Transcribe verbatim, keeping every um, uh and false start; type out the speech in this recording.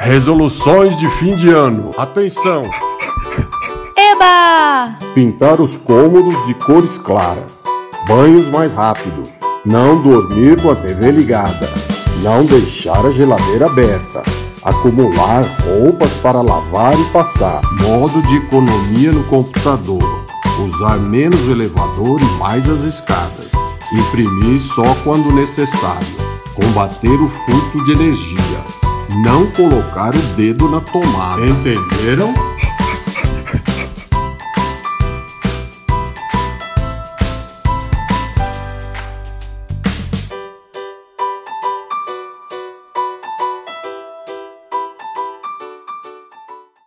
Resoluções de fim de ano. Atenção! Eba! Pintar os cômodos de cores claras. Banhos mais rápidos. Não dormir com a tê vê ligada. Não deixar a geladeira aberta. Acumular roupas para lavar e passar. Modo de economia no computador. Usar menos o elevador e mais as escadas. Imprimir só quando necessário. Combater o furto de energia. Não colocar o dedo na tomada. Entenderam?